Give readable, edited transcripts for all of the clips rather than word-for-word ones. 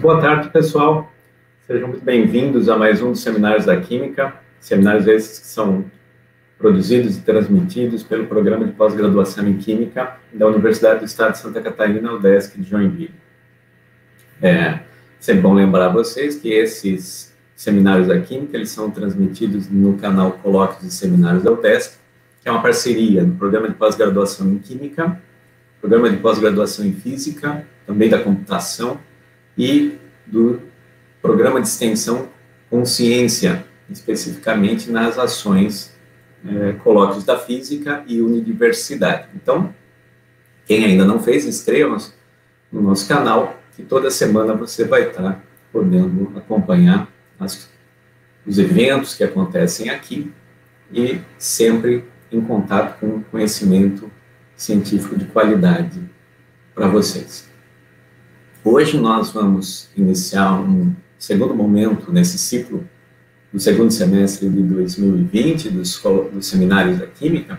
Boa tarde, pessoal. Sejam muito bem-vindos a mais um dos Seminários da Química. Seminários esses que são produzidos e transmitidos pelo Programa de Pós-Graduação em Química da Universidade do Estado de Santa Catarina, UDESC Joinville. Sempre bom lembrar a vocês que esses Seminários da Química, eles são transmitidos no canal Colóquios e Seminários da UDESC, que é uma parceria do Programa de Pós-Graduação em Química, Programa de Pós-Graduação em Física, também da Computação, e do Programa de Extensão Com Ciência, especificamente nas ações Colóquios da Física e Universidade. Então, quem ainda não fez, inscreva-se no nosso canal, que toda semana você vai estar podendo acompanhar os eventos que acontecem aqui e sempre em contato com conhecimento científico de qualidade para vocês. Hoje nós vamos iniciar um segundo momento nesse ciclo do segundo semestre de 2020 dos Seminários da Química,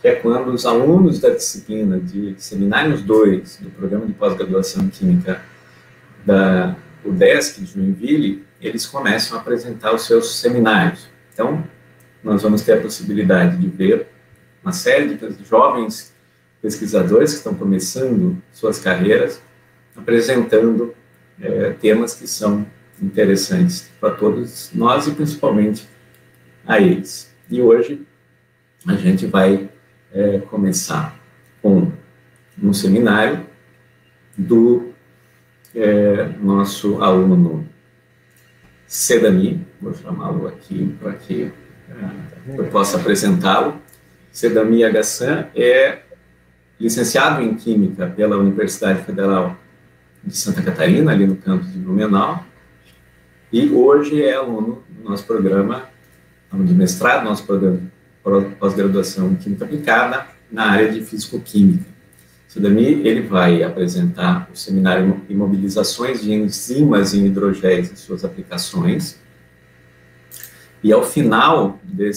que é quando os alunos da disciplina de Seminários 2 do Programa de Pós-Graduação em Química da UDESC de Joinville, eles começam a apresentar os seus seminários. Então, nós vamos ter a possibilidade de ver uma série de jovens pesquisadores que estão começando suas carreiras, apresentando temas que são interessantes para todos nós e principalmente a eles. E hoje a gente vai começar com um seminário do nosso aluno Sedami, vou chamá-lo aqui para que eu possa apresentá-lo. Sedami Agassin é licenciado em Química pela Universidade Federal de Santa Catarina, ali no campus de Blumenau, e hoje é aluno do nosso programa, aluno de mestrado, nosso programa de pós-graduação em Química Aplicada, na área de Físico-Química. Sedami, ele vai apresentar o seminário Imobilizações de Enzimas em Hidrogéis e Suas Aplicações, e ao final de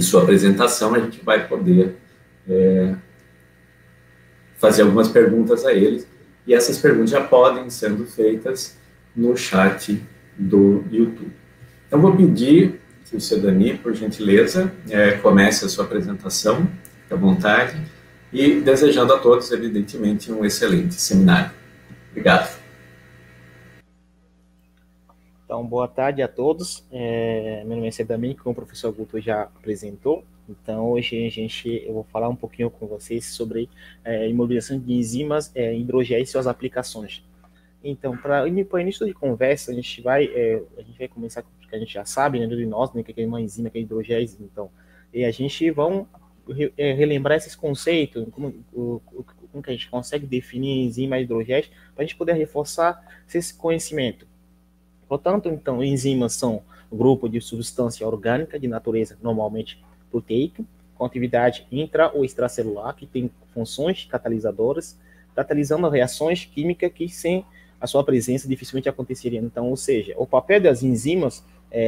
sua apresentação, a gente vai poder fazer algumas perguntas a eles, e essas perguntas já podem sendo feitas no chat do YouTube. Então, vou pedir que o Sedami, por gentileza, comece a sua apresentação, fique à vontade, e desejando a todos, evidentemente, um excelente seminário. Obrigado. Então, boa tarde a todos. Meu nome é Sedami, como o professor Guto já apresentou. Então, hoje eu vou falar um pouquinho com vocês sobre imobilização de enzimas em hidrogéis e suas aplicações. Então, para início de conversa, a gente vai começar com o que a gente já sabe, né, de nós, né, que é uma enzima, que é hidrogéis, então. E a gente vai relembrar esses conceitos, como que a gente consegue definir enzima e hidrogéis, para a gente poder reforçar esse conhecimento. Portanto, então, enzimas são um grupo de substância orgânica de natureza normalmente proteica, com atividade intra ou extracelular, que tem funções catalisadoras, catalisando reações químicas que sem a sua presença dificilmente aconteceria. Então, ou seja, o papel das enzimas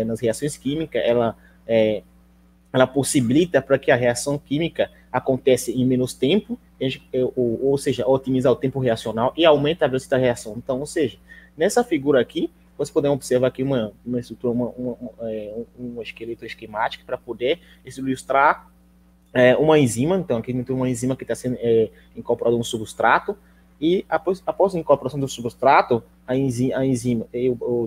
nas reações químicas, ela possibilita para que a reação química aconteça em menos tempo, ou seja, otimizar o tempo reacional e aumenta a velocidade da reação. Então, ou seja, nessa figura aqui, vocês podem observar aqui uma estrutura, um esqueleto esquemático para poder ilustrar uma enzima. Então, aqui tem uma enzima que está sendo incorporada a um substrato, e após a incorporação do substrato,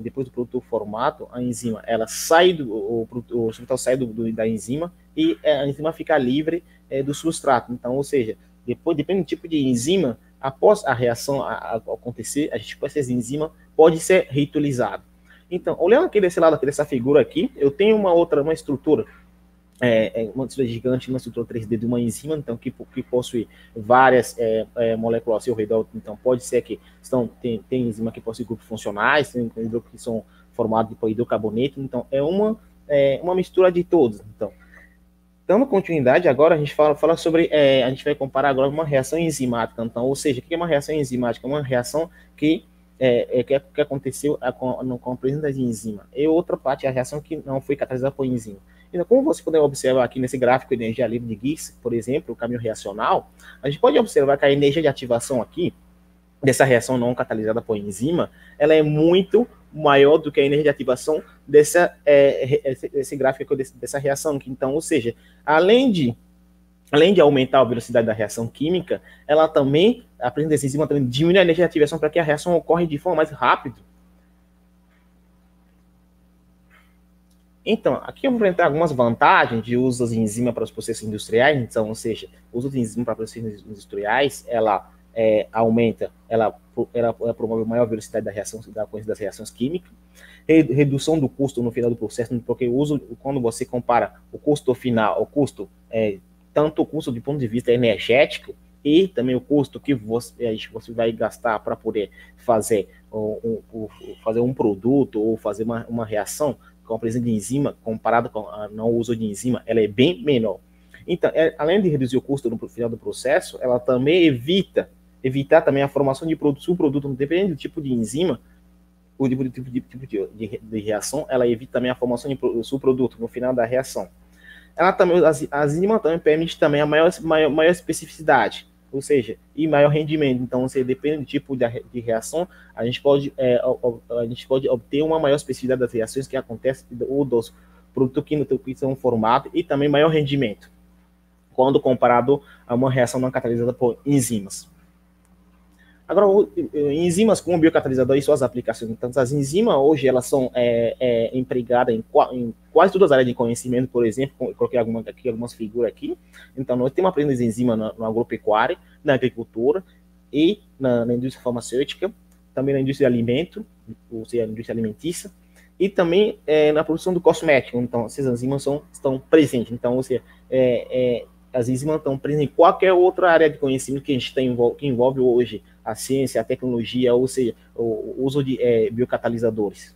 depois do produto formado, a enzima, ela sai o substrato sai da enzima, e a enzima fica livre do substrato. Então, ou seja, depende do tipo de enzima, após a reação acontecer, a gente pode ter essa enzima, pode ser reutilizado. Então, olhando aqui desse lado, aqui dessa figura aqui, eu tenho uma estrutura, uma estrutura gigante, uma estrutura 3D de uma enzima, então, que possui várias moléculas ao seu redor. Então, pode ser que tem enzima que possui grupos funcionais, tem grupos que são formados por hidrocarboneto, então, uma mistura de todos. Então, dando continuidade, agora a gente fala sobre, a gente vai comparar agora uma reação enzimática. Então, ou seja, o que é uma reação enzimática? É uma reação que aconteceu com a presença das enzimas. E outra parte é a reação que não foi catalisada por enzima. Então, como você puder observar aqui nesse gráfico de energia livre de Gibbs, por exemplo, o caminho reacional, a gente pode observar que a energia de ativação aqui, dessa reação não catalisada por enzima, ela é muito maior do que a energia de ativação dessa, esse gráfico dessa reação. Então, ou seja, além de aumentar a velocidade da reação química, ela também, a presença dessa enzima também diminui a energia de ativação para que a reação ocorra de forma mais rápida. Então, aqui eu vou apresentar algumas vantagens de uso das enzimas para os processos industriais. Então, ou seja, o uso de enzimas para processos industriais, ela aumenta, ela promove maior velocidade da reação, da ocorrência das reações químicas, redução do custo no final do processo, porque o uso, quando você compara o custo final, o custo, tanto o custo do ponto de vista energético e também o custo que você vai gastar para poder fazer um produto ou fazer uma reação com a presença de enzima, comparado com o não uso de enzima, ela é bem menor. Então, além de reduzir o custo no final do processo, ela também evitar também a formação de subproduto, dependendo do tipo de enzima, o tipo de reação, ela evita também a formação de subproduto no final da reação. Ela também, as enzimas também permitem também a maior especificidade, ou seja, e maior rendimento. Então, você depende do tipo de reação, a gente pode obter uma maior especificidade das reações que acontecem ou dos produtos que são formados e também maior rendimento, quando comparado a uma reação não catalisada por enzimas. Agora, enzimas como biocatalisador e suas aplicações. Então, as enzimas hoje elas são empregadas em quase todas as áreas de conhecimento, por exemplo, eu coloquei algumas figuras aqui. Então, nós temos a presença de enzimas na agropecuária, na agricultura e na indústria farmacêutica, também na indústria de alimento, ou seja, na indústria alimentícia, e também na produção do cosmético. Então, essas enzimas estão presentes. Então, ou seja, as enzimas estão presentes em qualquer outra área de conhecimento que a gente tem, que envolve hoje a ciência, a tecnologia, ou seja, o uso de biocatalisadores.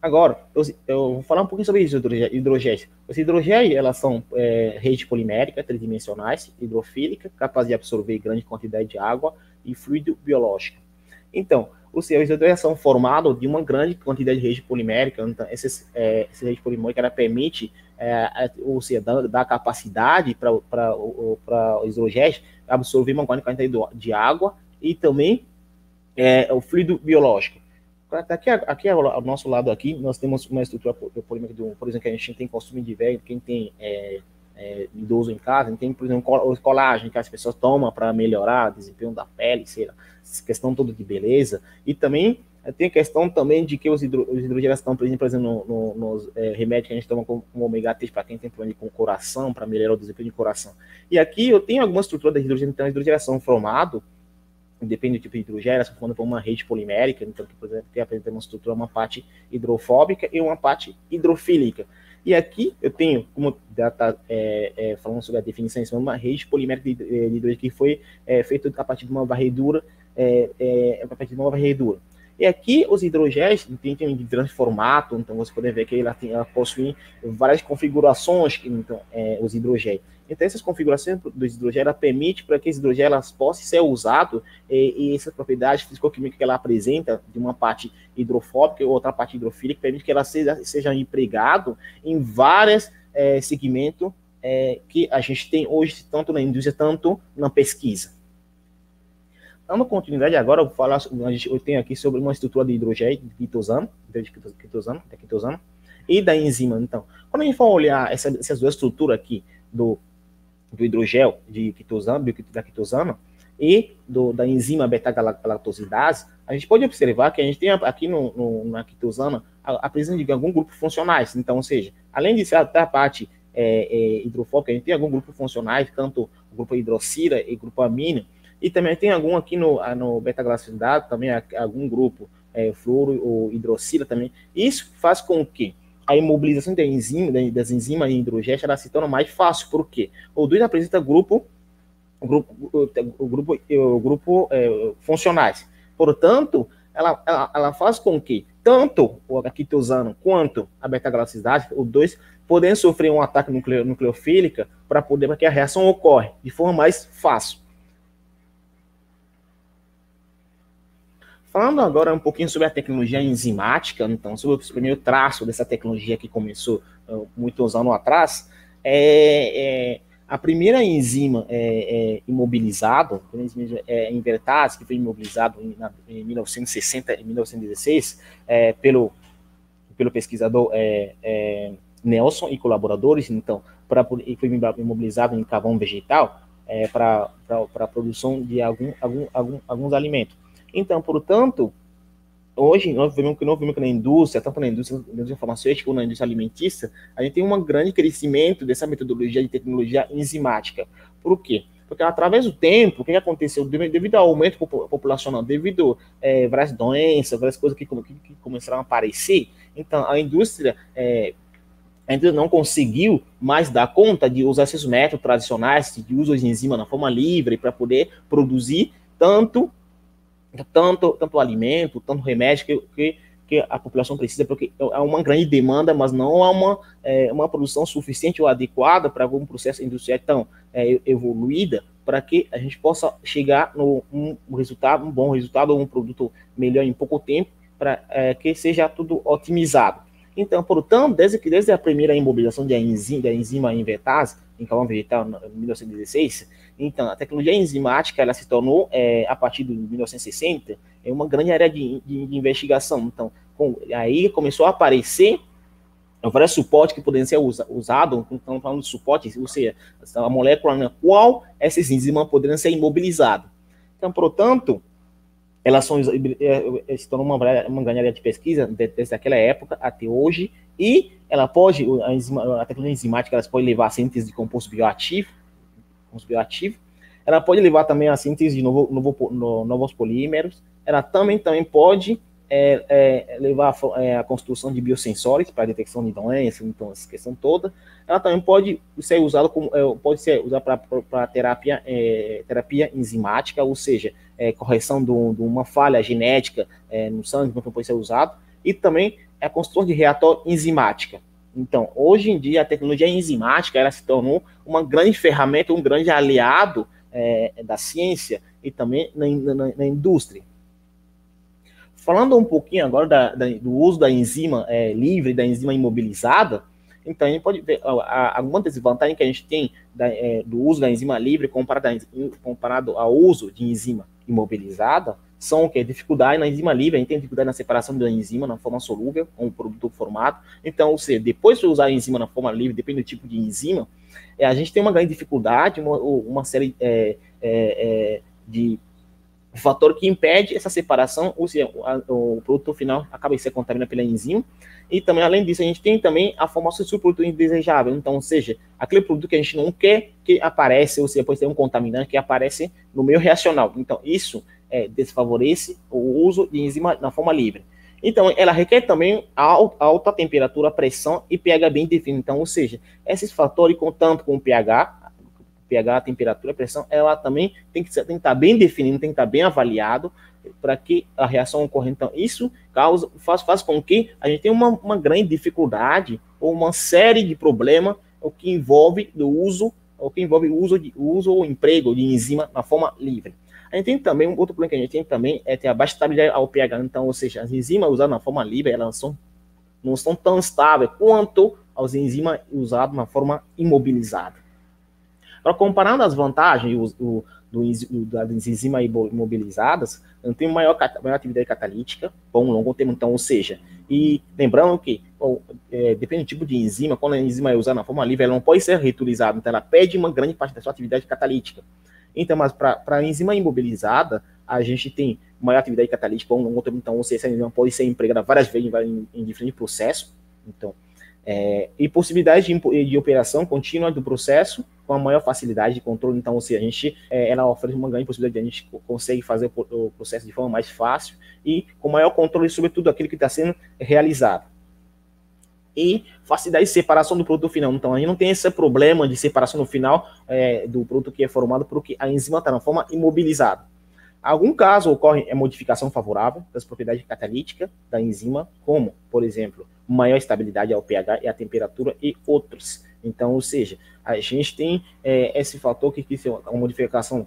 Agora, eu vou falar um pouquinho sobre hidrogéis. Os hidrogéis, elas são redes poliméricas, tridimensionais, hidrofílicas, capazes de absorver grande quantidade de água e fluido biológico. Então, ou seja, os hidrogéis são formados de uma grande quantidade de rede polimérica. Então, essa rede polimérica ela permite, ou seja, dá capacidade para os hidrogéis absorver uma grande quantidade de água e também o fluido biológico. Aqui ao nosso lado aqui, nós temos uma estrutura polimérica, por exemplo, que a gente tem consumo de velho, quem tem idoso em casa, a gente tem, por exemplo, colágeno, que as pessoas tomam para melhorar o desempenho da pele, sei lá, questão toda de beleza, e também tem a questão também de que os hidrogéis estão presentes, por exemplo, nos remédios que a gente toma como ômega 3 para quem tem problema com o coração, para melhorar o desempenho do coração. E aqui eu tenho algumas estruturas de hidrogênio, então a hidrogeração formada, depende do tipo de hidrogênio, se formando por uma rede polimérica, então, por exemplo, tem apresenta uma estrutura, uma parte hidrofóbica e uma parte hidrofílica. E aqui eu tenho, como já está falando sobre a definição, isso é uma rede polimérica de hidrogênio que foi feita a partir de uma varredura, E aqui os hidrogéis tem de grande formato, então você pode ver que ela possui várias configurações, então, os hidrogéis. Então essas configurações dos hidrogéis permitem para que esse hidrogéis possam ser usados e essas propriedades físico-químicas que ela apresenta de uma parte hidrofóbica e outra parte hidrofílica permite que ela seja empregado em vários segmentos que a gente tem hoje, tanto na indústria, tanto na pesquisa. Dando continuidade agora, eu vou falar, eu tenho aqui sobre uma estrutura de hidrogênio, de quitosano, e da enzima. Então, quando a gente for olhar essas duas estruturas aqui, do hidrogel de quitosano, da quitosana, e da enzima beta-galactosidase, a gente pode observar que a gente tem aqui na quitosana a presença de algum grupo funcionais. Então, ou seja, além de ser a parte hidrofóbica, a gente tem algum grupo funcionais, tanto o grupo hidroxila e grupo amina. E também tem algum aqui no beta-galactosidase, também algum grupo fluoro ou hidroxila também. Isso faz com que a imobilização das enzimas em hidrogéis ela se torna mais fácil, porque o dois apresenta grupo funcionais. Portanto, ela faz com que tanto o quitosano quanto a beta-galactosidase, os dois, podem sofrer um ataque nucleofílica para que a reação ocorra de forma mais fácil. Falando agora um pouquinho sobre a tecnologia enzimática, então, sobre o primeiro traço dessa tecnologia que começou muitos anos atrás, A primeira enzima imobilizada, a invertase, que foi imobilizada em 1960 e 1916 pelo pesquisador Nelson e colaboradores, então, foi imobilizado em carvão vegetal para a produção de alguns alimentos. Então, portanto, hoje, nós vemos que na indústria, tanto na indústria farmacêutica ou na indústria alimentícia, a gente tem um grande crescimento dessa metodologia de tecnologia enzimática. Por quê? Porque através do tempo, o que aconteceu? Devido ao aumento populacional, devido a várias doenças, várias coisas que começaram a aparecer, então a indústria não conseguiu mais dar conta de usar esses métodos tradicionais de uso de enzima na forma livre para poder produzir tanto alimento, tanto remédio que a população precisa, porque há uma grande demanda, mas não há uma produção suficiente ou adequada para algum processo industrial tão evoluída para que a gente possa chegar no um bom resultado, ou um produto melhor em pouco tempo, para que seja tudo otimizado. Então, portanto, desde a primeira imobilização da enzima invertase, em carvão vegetal, em 1916, então, a tecnologia enzimática, ela se tornou, a partir de 1960, uma grande área de investigação. Então, aí começou a aparecer vários suportes que podem ser usados, então, falando de suporte, ou seja, a molécula na qual essas enzimas poderiam ser imobilizadas. Então, portanto, ela se tornou uma grande área de pesquisa desde aquela época até hoje, e ela pode, a tecnologia enzimática, ela pode levar a síntese de composto bioativo, ela pode levar também a síntese de novos polímeros, ela também pode levar a construção de biosensores para detecção de doenças, então essa questão toda, ela também pode ser usada para terapia enzimática, ou seja, correção de uma falha genética no sangue, então pode ser usado, e também a construção de reator enzimática. Então, hoje em dia, a tecnologia enzimática, ela se tornou uma grande ferramenta, um grande aliado da ciência e também na indústria. Falando um pouquinho agora do uso da enzima livre, da enzima imobilizada, então a gente pode ver alguma desvantagem que a gente tem do uso da enzima livre comparado ao uso de enzima imobilizada, são o que? Dificuldade na enzima livre, a gente tem dificuldade na separação da enzima na forma solúvel, com o produto formado. Então, ou seja, depois de usar a enzima na forma livre, depende do tipo de enzima, a gente tem uma grande dificuldade, uma série de fator que impede essa separação, ou seja, o produto final acaba de ser contaminado pela enzima, e também, além disso, a gente tem também a formação de subproduto indesejável, então, ou seja, aquele produto que a gente não quer que aparece, ou seja, depois tem um contaminante que aparece no meio reacional, então, isso desfavorece o uso de enzima na forma livre. Então, ela requer também alta temperatura, pressão e pH bem definido, então, ou seja, esses fatores, tanto com o pH, temperatura, pressão, ela também tem que estar bem definido, tem que estar bem avaliado para que a reação ocorra. Então, isso faz com que a gente tenha uma grande dificuldade ou uma série de problemas o que envolve o uso ou emprego de enzima na forma livre. A gente tem também, outro problema que a gente tem também é ter a baixa estabilidade ao pH. Então, ou seja, as enzimas usadas na forma livre, elas não são tão estáveis quanto as enzimas usadas na forma imobilizada. Agora, comparando as vantagens das enzimas imobilizadas, tem maior atividade catalítica por um longo tempo, então, ou seja, e lembrando que, depende do tipo de enzima, quando a enzima é usada na forma livre, ela não pode ser reutilizada, então ela perde uma grande parte da sua atividade catalítica. Então, mas para a enzima imobilizada, a gente tem maior atividade catalítica por um longo tempo, então, ou seja, essa enzima pode ser empregada várias vezes em diferentes processos, então, e possibilidade de operação contínua do processo com a maior facilidade de controle. Então, ou seja, ela oferece uma grande possibilidade de a gente consegue fazer o processo de forma mais fácil e com maior controle sobre tudo aquilo que está sendo realizado. E facilidade de separação do produto final. Então, a gente não tem esse problema de separação no final do produto que é formado porque a enzima está na forma imobilizada. Algum caso ocorre modificação favorável das propriedades catalíticas da enzima, como, por exemplo, maior estabilidade ao pH e à temperatura e outros. Então, ou seja, a gente tem esse fator que é uma modificação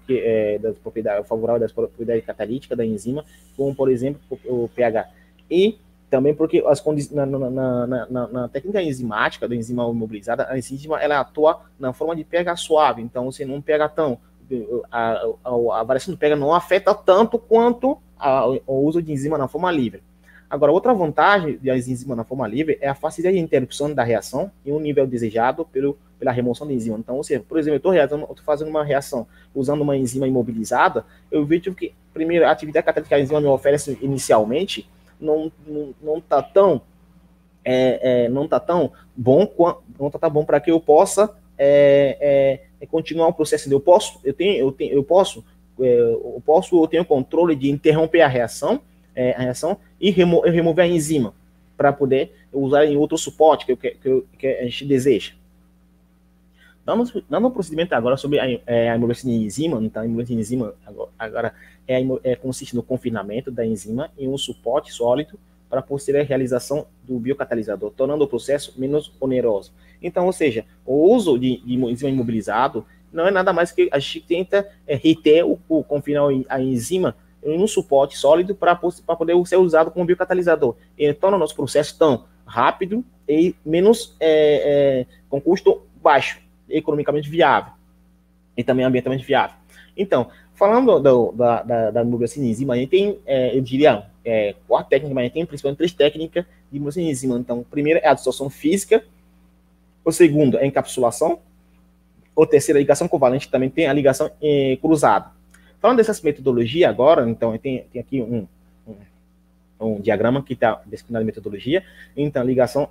das propriedades favoráveis das propriedades catalíticas da enzima, como, por exemplo, o pH. E Também porque as na técnica enzimática da enzima imobilizada, a enzima ela atua na forma de pH suave, então você não pega tão... A variação do pH não afeta tanto quanto o uso de enzima na forma livre. Agora, outra vantagem das enzimas na forma livre é a facilidade de interrupção da reação em um nível desejado pela remoção da enzima. Então, ou seja, por exemplo, eu estou fazendo uma reação usando uma enzima imobilizada, eu vejo que primeiro, a atividade catalítica que a enzima me oferece inicialmente não está tão, não tá tão bom para que eu possa continuar o processo. Eu tenho controle de interromper a reação e remover a enzima para poder usar em outro suporte que a gente deseja. Dando um procedimento agora sobre a imobilização de enzima. Então, a imobilização de enzima agora consiste no confinamento da enzima em um suporte sólido para posterior realização do biocatalisador, tornando o processo menos oneroso. Então, ou seja, o uso de enzima imobilizado não é nada mais que a gente tenta reter o confinar a enzima em um suporte sólido para poder ser usado como biocatalisador. Ele torna o nosso processo tão rápido e menos com custo baixo, economicamente viável e também ambientalmente viável. Então, falando da imobilização de enzima, a gente tem, eu diria, quatro técnicas, mas a gente tem principalmente três técnicas de imobilização de enzima. Então, a primeira é a distorção física, o segundo é a encapsulação, o terceiro é a ligação covalente, também tem a ligação cruzada. Falando dessas metodologias agora, então, tem aqui um diagrama que está descrevendo a metodologia. Então, ligação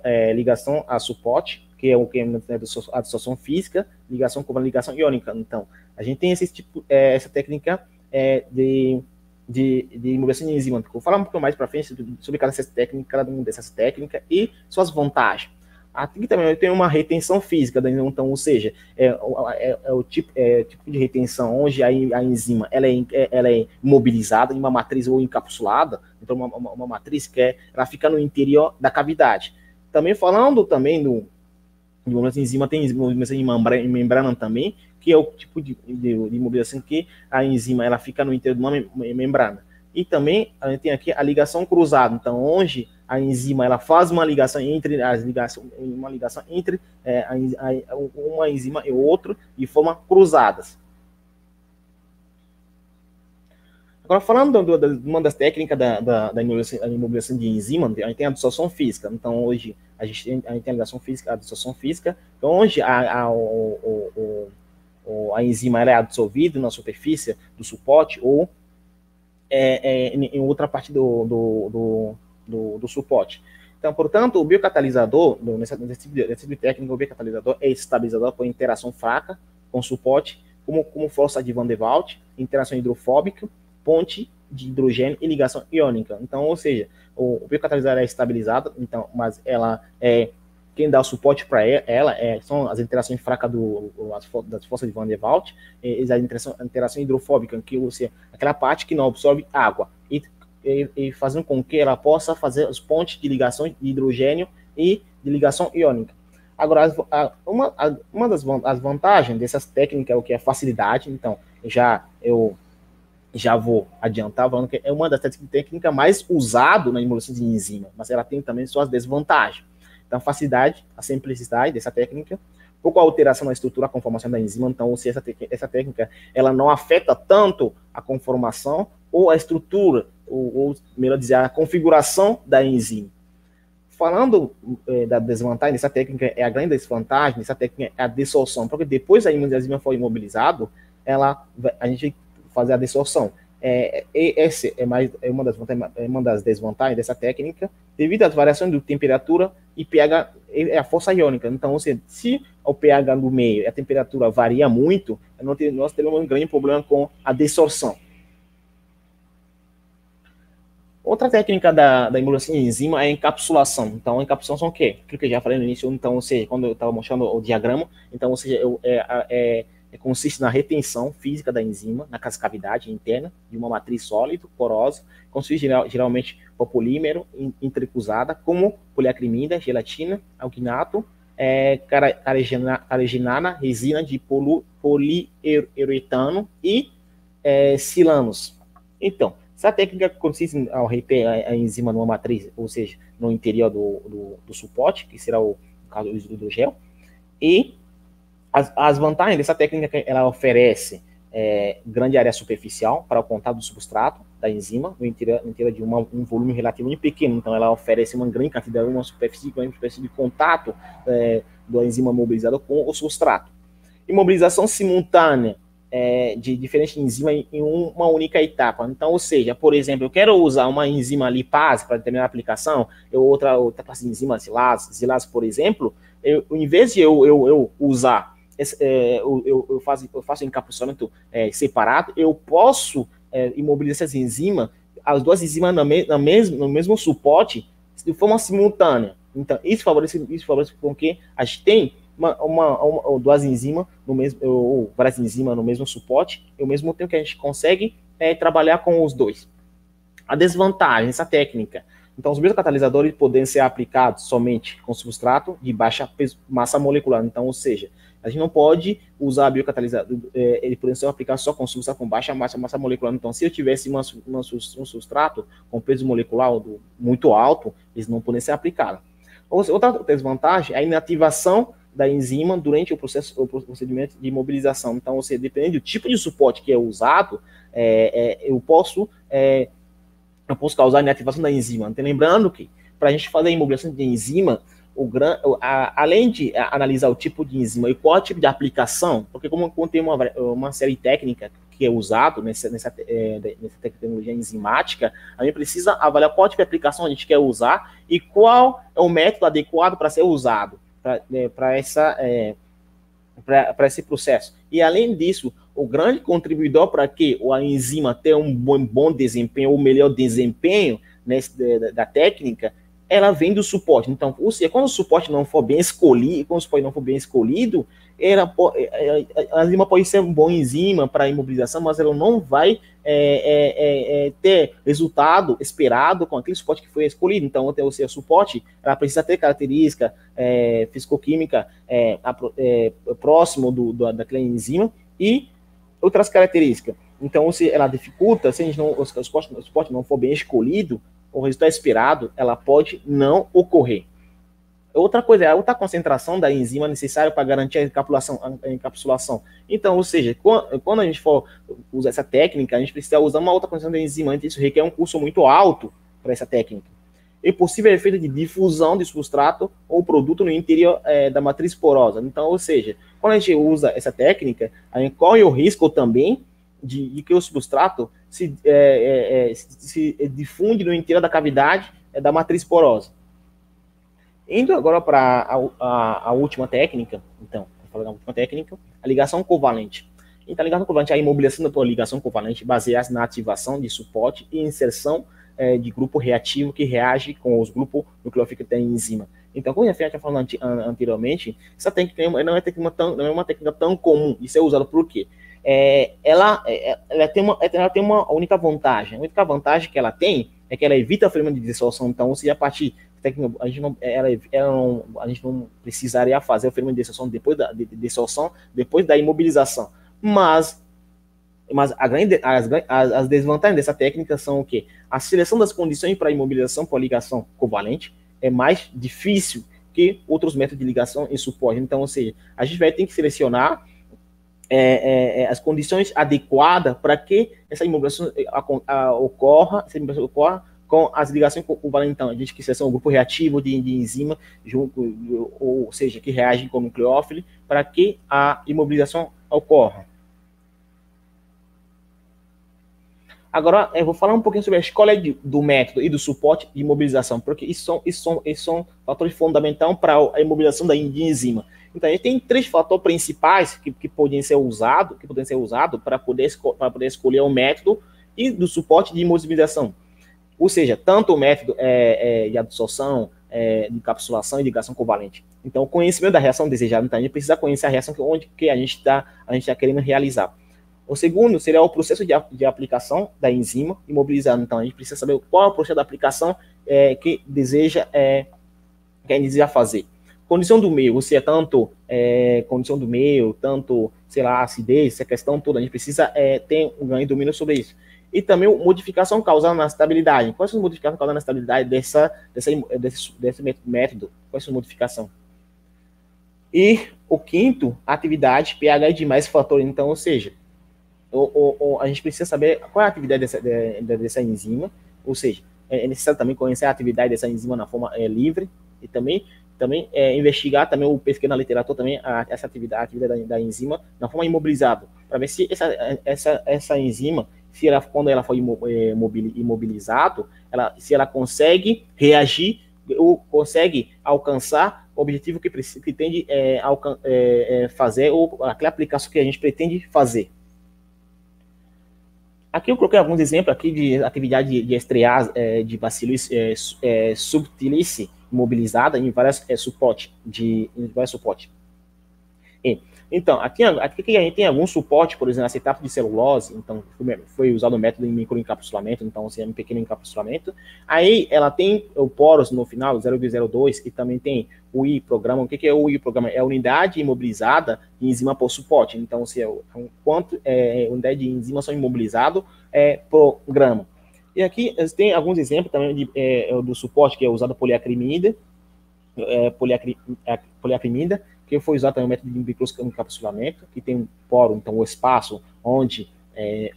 a suporte, que é o que é a distorção física, ligação com a ligação iônica. Então, a gente tem essa técnica de imobilização de enzima. Vou falar um pouco mais para frente sobre cada uma dessas técnicas e suas vantagens. Aqui também tem uma retenção física, então, ou seja, é o tipo de retenção onde a enzima ela é imobilizada em uma matriz ou encapsulada, então uma matriz que ela fica no interior da cavidade. Também falando também de imobilização de enzima, tem imobilização em membrana também, que é o tipo de imobilização que a enzima ela fica no interior de uma membrana. E também a gente tem aqui a ligação cruzada, então onde a enzima ela faz uma ligação entre uma enzima e outra de forma cruzadas. Agora, falando de uma das técnicas da imobilização de enzima, a gente tem a distorção física. Então, hoje, a gente tem a ligação física, a distorção física, então, onde a enzima ela é dissolvida na superfície do suporte ou em outra parte do suporte. Então, portanto, o biocatalisador, nesse tipo de técnica, o biocatalisador é estabilizador por interação fraca com suporte, como força de Van der Waals, interação hidrofóbica, ponte de hidrogênio e ligação iônica. Então, ou seja, o biocatalisador é estabilizado, então, mas ela é quem dá o suporte para ela são as interações fracas das forças de Van der Waals, a interação hidrofóbica, que ou seja, aquela parte que não absorve água, e fazendo com que ela possa fazer as pontes de ligação de hidrogênio e de ligação iônica. Agora, uma das vantagens dessas técnicas é a facilidade. Então, eu já vou adiantar falando que é uma das técnicas mais usadas na imobilização de enzima, mas ela tem também suas desvantagens. Então, a facilidade, a simplicidade dessa técnica, pouca alteração na estrutura, a conformação da enzima. Então, se essa técnica ela não afeta tanto a conformação ou a estrutura, ou melhor dizer, a configuração da enzima. Falando da desvantagem dessa técnica, a grande desvantagem dessa técnica é a desorção, porque depois a enzima for imobilizado, a gente fazer a desorção. Essa é uma das desvantagens dessa técnica, devido às variações de temperatura e pH, é a força iônica. Então, se o pH no meio e a temperatura varia muito, nós teremos um grande problema com a desorção. Outra técnica da imobilização de enzima é a encapsulação. Então, a encapsulação é o quê? Aquilo que eu já falei no início, então, ou seja, quando eu estava mostrando o diagrama, então, ou seja, consiste na retenção física da enzima na cavidade interna de uma matriz sólida, porosa, consiste geralmente por polímero, intercruzada, como poliacrimida, gelatina, alginato, caragenina, resina de poliuretano e silanos. Então, Essa técnica consiste ao reter a enzima numa matriz, ou seja, no interior do suporte, que será o caso do hidrogel. E as vantagens dessa técnica é que ela oferece grande área superficial para o contato do substrato da enzima, no interior de um volume relativamente pequeno. Então, ela oferece uma grande quantidade, uma superfície de contato da enzima mobilizada com o substrato. Imobilização simultânea de diferentes enzimas em uma única etapa. Então, ou seja, por exemplo, eu quero usar uma enzima lipase para determinada aplicação, outra classe de enzima, silase, por exemplo, em vez de eu usar, eu faço encapsulamento separado, eu posso imobilizar essas enzimas, as duas enzimas no mesmo suporte, de forma simultânea. Então, isso favorece com que a gente tem uma ou duas enzimas no mesmo, ou várias enzimas no mesmo suporte, e ao mesmo tempo que a gente consegue trabalhar com os dois. A desvantagem dessa técnica: então, os biocatalisadores podem ser aplicados somente com substrato de baixa massa molecular. Então, ou seja, a gente não pode usar biocatalisador, ele pode ser aplicado só com substrato com baixa massa molecular. Então, se eu tivesse um substrato com peso molecular muito alto, eles não podem ser aplicados. Outra desvantagem é a inativação da enzima durante o procedimento de imobilização. Então, ou seja, dependendo do tipo de suporte que é usado, eu posso causar a inativação da enzima. Então, lembrando que, para a gente fazer a imobilização de enzima, além de analisar o tipo de enzima e qual tipo de aplicação, porque como tem uma série técnica que é usada nessa tecnologia enzimática, a gente precisa avaliar qual tipo de aplicação a gente quer usar e qual é o método adequado para ser usado para esse processo. E, além disso, o grande contribuidor para que a enzima tenha um bom desempenho, ou melhor desempenho da técnica, ela vem do suporte. Então, ou seja, quando o suporte não for bem escolhido, a enzima pode ser uma boa enzima para imobilização, mas ela não vai ter resultado esperado com aquele suporte que foi escolhido. Então, ou seja, o suporte ela precisa ter característica físico-química próximo daquela enzima e outras características. Então, se ela dificulta, se o suporte não for bem escolhido, o resultado esperado, ela pode não ocorrer. Outra coisa é a alta concentração da enzima necessária para garantir a encapsulação. Então, ou seja, quando a gente for usar essa técnica, a gente precisa usar uma alta concentração da enzima, então isso requer um custo muito alto para essa técnica. E possível efeito de difusão de substrato ou produto no interior da matriz porosa. Então, ou seja, quando a gente usa essa técnica, a gente corre o risco também de que o substrato se difunde no interior da cavidade da matriz porosa. Indo agora para a última técnica, então, vou falar da última técnica, a ligação covalente. Então, a ligação covalente é a imobilização da ligação covalente baseada na ativação de suporte e inserção de grupo reativo que reage com os grupos nucleófilos da enzima. Então, como eu já tinha falado anteriormente, essa técnica não é uma técnica tão comum de ser usada. Por quê? Ela tem uma única vantagem. A única vantagem que ela tem é que ela evita a fermento de dissolução. Então, ou seja, a partir da técnica, a gente não precisaria fazer o fermento de dissolução depois da imobilização. Mas as desvantagens dessa técnica são o quê? A seleção das condições para imobilização por ligação covalente é mais difícil que outros métodos de ligação em suporte. Então, ou seja, a gente vai ter que selecionar as condições adequadas para que essa imobilização ocorra com as ligações covalentes. Então, a gente que seleciona o grupo reativo de enzima, ou seja, que reagem com o nucleófilo, para que a imobilização ocorra. Agora, eu vou falar um pouquinho sobre a escolha do método e do suporte de imobilização, porque isso são fatores fundamentais para a imobilização de enzima. Então, a gente tem três fatores principais que podem ser usados para poder escolher o método e do suporte de imobilização. Ou seja, tanto o método de adsorção, de encapsulação e de ligação covalente. Então, o conhecimento da reação desejada, então, a gente precisa conhecer a reação que a gente está querendo realizar. O segundo seria o processo de aplicação da enzima imobilizada. Então, a gente precisa saber qual é o processo de aplicação que a gente deseja fazer. Condição do meio, ou seja, tanto acidez, essa questão toda, a gente precisa ter um grande domínio sobre isso. E também modificação causada na estabilidade. Quais são as modificações causadas na estabilidade desse método? Quais são as modificações? E o quinto, atividade, pH de mais fator. Então, ou seja, a gente precisa saber qual é a atividade dessa enzima. Ou seja, é necessário também conhecer a atividade dessa enzima na forma livre. E também investigar, também ou pesquisar na literatura também essa atividade da enzima na forma imobilizada. Para ver se essa enzima... se ela, quando ela for imobilizada, se ela consegue reagir ou consegue alcançar o objetivo que pretende fazer ou aquela aplicação que a gente pretende fazer. Aqui eu coloquei alguns exemplos aqui de atividade de estrear de bacillus subtilis imobilizada em vários suportes. Então, aqui a gente tem algum suporte, por exemplo, acetato de celulose, então foi usado o método em microencapsulamento, então seja um pequeno encapsulamento. Aí ela tem o poros no final, 0,02, e também tem o I-programa. O que é o I-programa? É a unidade imobilizada de enzima por suporte, então se é quanto unidade de enzima são imobilizadas por grama. E aqui tem alguns exemplos também do suporte que é usado poliacrimida, que foi usado também o método de microencapsulamento, que tem um poro, então o espaço onde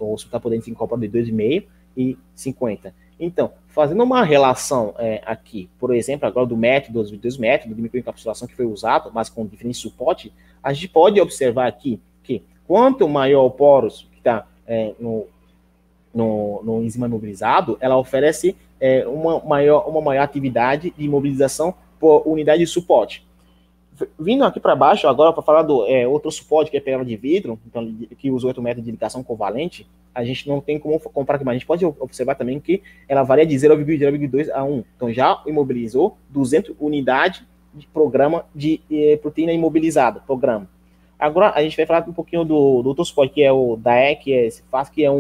o substrato podente se incorpora de 2,5 e 50. Então, fazendo uma relação aqui, por exemplo, agora dos métodos de microencapsulação que foi usado, mas com diferentes suporte, a gente pode observar aqui que quanto maior o poro que está no enzima imobilizado, ela oferece uma maior atividade de imobilização por unidade de suporte. Vindo aqui para baixo, agora para falar do outro suporte, que é pele de vidro, então, que usa outro método de ligação covalente, a gente não tem como comparar aqui, mas a gente pode observar também que ela varia de 0,2 a 1. Então já imobilizou 200 unidades de programa de proteína imobilizada, programa. Agora a gente vai falar um pouquinho do outro suporte, que é o DAEC, que é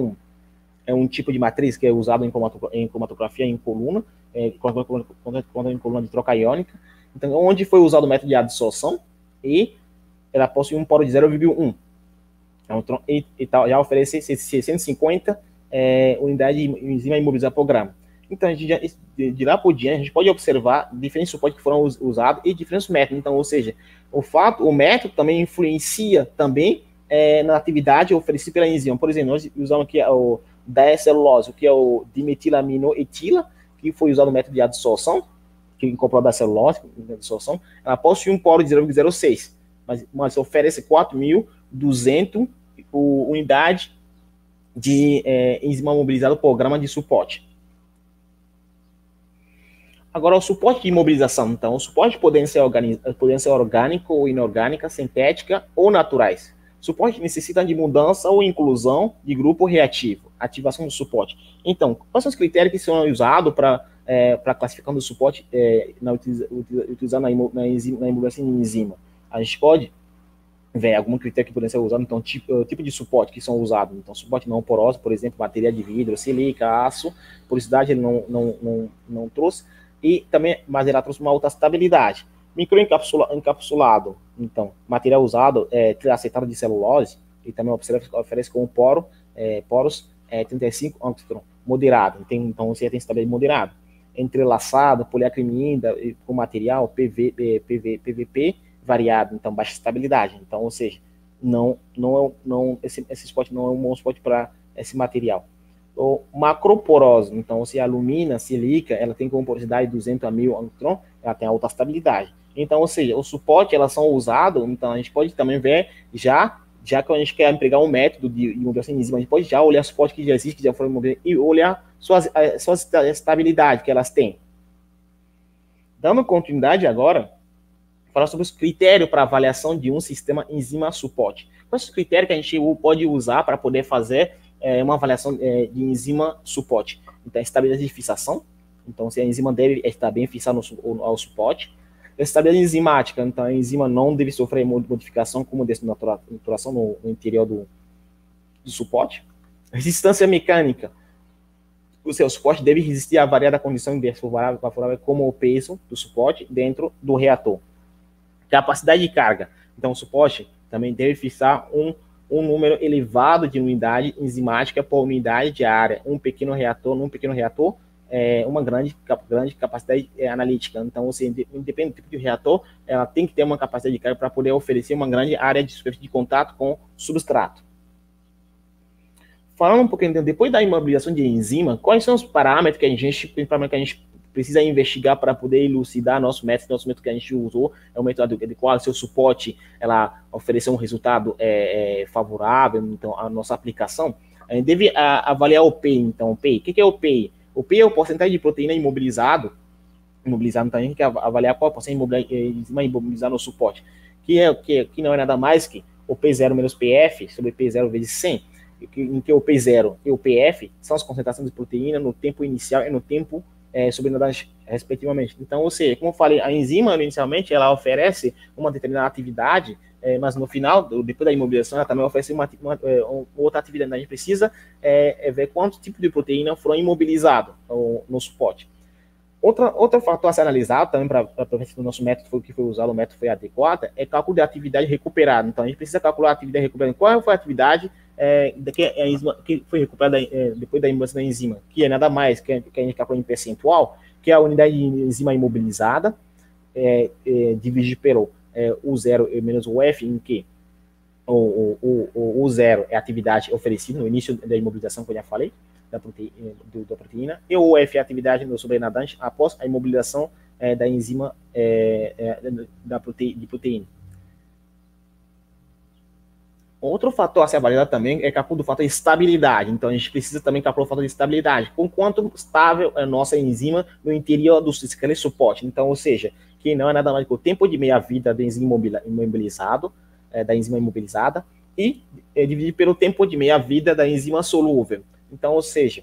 um tipo de matriz que é usado em cromatografia em coluna, em coluna de troca iônica. Então, onde foi usado o método de adsorção e ela possui um poro de 0,1. Então, já oferece 650 unidades de enzima imobilizada por grama. Então, a gente já, de lá por diante, a gente pode observar diferentes suportes que foram usados e diferentes métodos. Então, ou seja, o método também influencia também na atividade oferecida pela enzima. Por exemplo, nós usamos aqui o diacelulose, que é o dimetilaminoetila, que foi usado o método de adsorção, que incorporada da celulose, da absorção, ela possui um poro de 0,06, mas oferece 4.200 unidades de enzima imobilizada por grama de suporte. Agora, o suporte de imobilização. Então, o suporte podem ser orgânico ou inorgânica, sintética ou naturais. Suporte necessita de mudança ou inclusão de grupo reativo, ativação do suporte. Então, quais são os critérios que são usados para classificação do suporte utilizando na imobilização de enzima? A gente pode ver algum critério que poderia ser usado, então, tipo de suporte que são usados. Então, suporte não poroso, por exemplo, bateria de vidro, silica, aço, porosidade ele não trouxe, e também, mas ela trouxe uma alta estabilidade. Microencapsulado, então, material usado é triacetato de celulose, e também oferece como poros 35 angstrom, moderado, então você tem estabilidade moderada. Entrelaçado, poliacrimida, com material PVP variado, então baixa estabilidade. Então, ou seja, esse suporte não é um bom suporte para esse material. Ou macroporosa, então se alumina, silica, ela tem como porosidade 200 a 1000 angstrom, ela tem alta estabilidade. Então, ou seja, o suporte elas são usados, então a gente pode também ver já que a gente quer empregar um método de imobilização de enzima, a gente pode já olhar o suporte que já existe, que já foi imobilizado, e olhar suas estabilidades que elas têm. Dando continuidade agora, falar sobre os critérios para avaliação de um sistema enzima-suporte. Quais os critérios que a gente pode usar para poder fazer uma avaliação de enzima-suporte? Então, estabilidade de fixação, então se a enzima deve estar bem fixada ao suporte. Estabilidade enzimática, então a enzima não deve sofrer modificação como desnaturação no interior do suporte. Resistância mecânica, ou seja, o suporte deve resistir a variada condição desfavorável como o peso do suporte dentro do reator. Capacidade de carga, então o suporte também deve fixar um número elevado de unidade enzimática por unidade de área. Um pequeno reator, num pequeno reator, uma grande capacidade analítica. Então, você, independente do tipo de reator, ela tem que ter uma capacidade de carga para poder oferecer uma grande área de superfície de contato com substrato. Falando um pouquinho, depois da imobilização de enzima, quais são os parâmetros que a gente precisa investigar para poder elucidar nosso método? Nosso método que a gente usou é um método adequado, seu suporte, ela ofereceu um resultado favorável, então, a nossa aplicação. A gente deve avaliar o PEI, então. O PEI, o que é o PEI? O PEI é o porcentagem de proteína imobilizado, então a gente tem que avaliar qual porcentagem imobilizada no suporte, que não é nada mais que o P0 menos PF sobre P0 vezes 100, em que o P0 e o PF são as concentrações de proteína no tempo inicial e no tempo subunidade, respectivamente. Então, ou seja, como eu falei, a enzima, inicialmente, ela oferece uma determinada atividade, mas no final, depois da imobilização, ela também oferece uma outra atividade. Então, a gente precisa ver quanto tipo de proteína foram imobilizadas no suporte. Outro fator a ser analisado também para ver se o nosso método que foi usado, o método foi adequado, é cálculo de atividade recuperada. Então, a gente precisa calcular a atividade recuperada. Qual foi a atividade que foi recuperada depois da imobilização da enzima? Que é nada mais que a gente calcula em percentual, que é a unidade de enzima imobilizada, dividido pelo U0 menos o F, em que o U0 é a atividade oferecida no início da imobilização, que eu já falei, da proteína, e o F é a atividade no sobrenadante após a imobilização da enzima de proteína. Outro fator a ser avaliado também é o cálculo do fator de estabilidade. Então, a gente precisa também calcular o fator de estabilidade. Com quanto estável é a nossa enzima no interior do suporte. Então, ou seja, que não é nada mais que o tempo de meia-vida da enzima imobilizada, e dividido pelo tempo de meia-vida da enzima solúvel. Então, ou seja,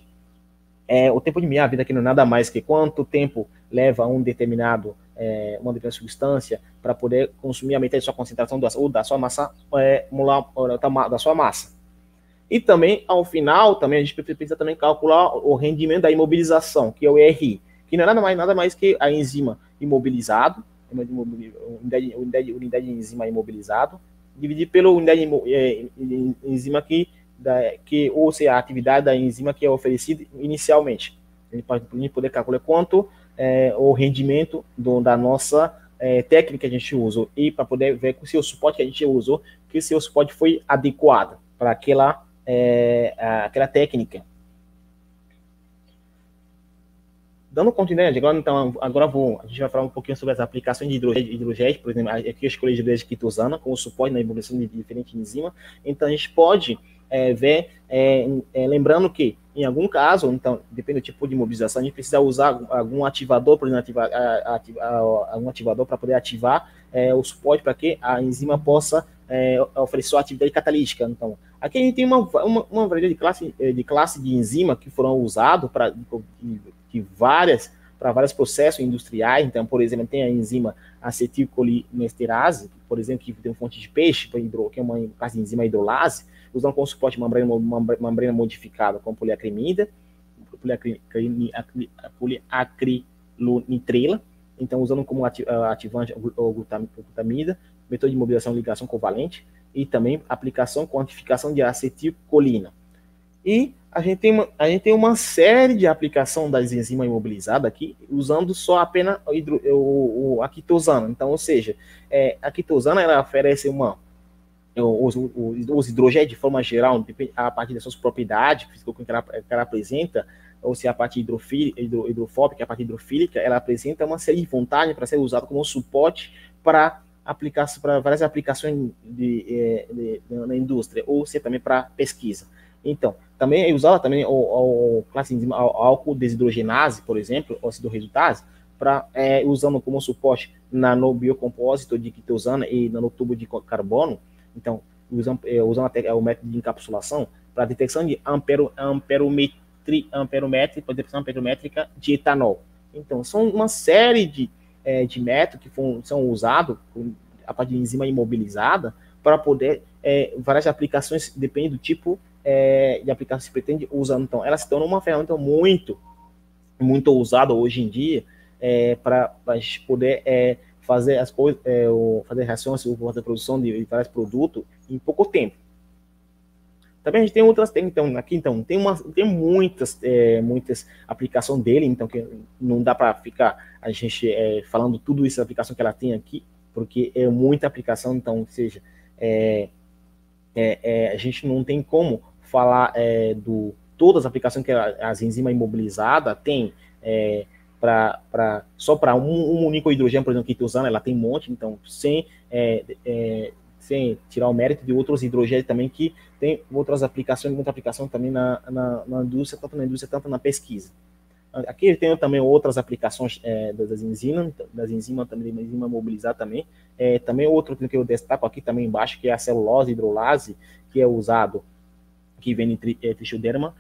o tempo de meia-vida aqui não é nada mais que quanto tempo leva uma determinada substância para poder consumir a metade da sua concentração ou da sua massa molar, da sua massa. E também, ao final, também a gente precisa também calcular o rendimento da imobilização, que é o RI, que não é nada mais que a enzima imobilizada, unidade de enzima imobilizada, dividido pela unidade de enzima ou seja, a atividade da enzima que é oferecida inicialmente. Para a gente poder calcular quanto o rendimento da nossa técnica que a gente usou, e para poder ver se o suporte que a gente usou, que se o suporte foi adequado para aquela técnica. Dando continuidade, agora a gente vai falar um pouquinho sobre as aplicações de hidrogéis, por exemplo, aqui eu escolhi hidrogéis de quitosana, com o suporte na evolução de diferentes enzimas. Então, a gente pode lembrando que, em algum caso, então, depende do tipo de imobilização, a gente precisa usar algum ativador, por exemplo, algum ativador para poder ativar o suporte para que a enzima possa oferecer sua atividade catalítica. Então, aqui a gente tem uma variedade de classe de enzima que foram usados para vários processos industriais. Então, por exemplo, tem a enzima acetilcolinesterase, por exemplo, que tem fonte de peixe, que é uma classe de enzima hidrolase, usando como suporte membrana modificada com poliacrimida, poliacrilamida, então usando como ativante glutamida, método de imobilização ligação covalente, e também aplicação quantificação de acetilcolina. E a gente tem uma série de aplicação das enzimas imobilizadas aqui, usando só apenas a quitosana. Então, ou seja, a quitosana, ela oferece os hidrogéis de forma geral, a partir das suas propriedades que ela apresenta, ou se a parte hidrofóbica, a parte hidrofílica, ela apresenta uma série de vantagens para ser usada como suporte para várias aplicações na indústria, ou se também para pesquisa. Então, também é usada também classe de enzima álcool desidrogenase, por exemplo, óxido resultase, usando como suporte nanobiocomposito de quitosana e nanotubo de carbono. Então, usando o método de encapsulação para detecção de amperométrica de etanol. Então, são uma série de métodos que são usados a partir de enzima imobilizada para poder várias aplicações, depende do tipo de aplicação que se pretende usar. Então, ela se torna uma ferramenta muito usada hoje em dia para a gente poder fazer reações, fazer produção de vários produtos em pouco tempo. Também a gente tem outras, tem muitas, muitas aplicações dele, então que não dá para ficar a gente falando tudo isso, a aplicação que ela tem aqui, porque é muita aplicação, então, ou seja, a gente não tem como falar de todas as aplicações que as enzimas imobilizadas têm, só para um único hidrogênio, por exemplo, quitosano, ela tem um monte, então, sem tirar o mérito de outros hidrogénios também, que tem outras aplicações, muita aplicação também na indústria, tanto na indústria, tanto na pesquisa. Aqui tem também outras aplicações das enzimas também, da enzima mobilizada também. Também outro que eu destaco aqui também embaixo, que é a celulose hidrolase, que é usado, que vem em trichoderma,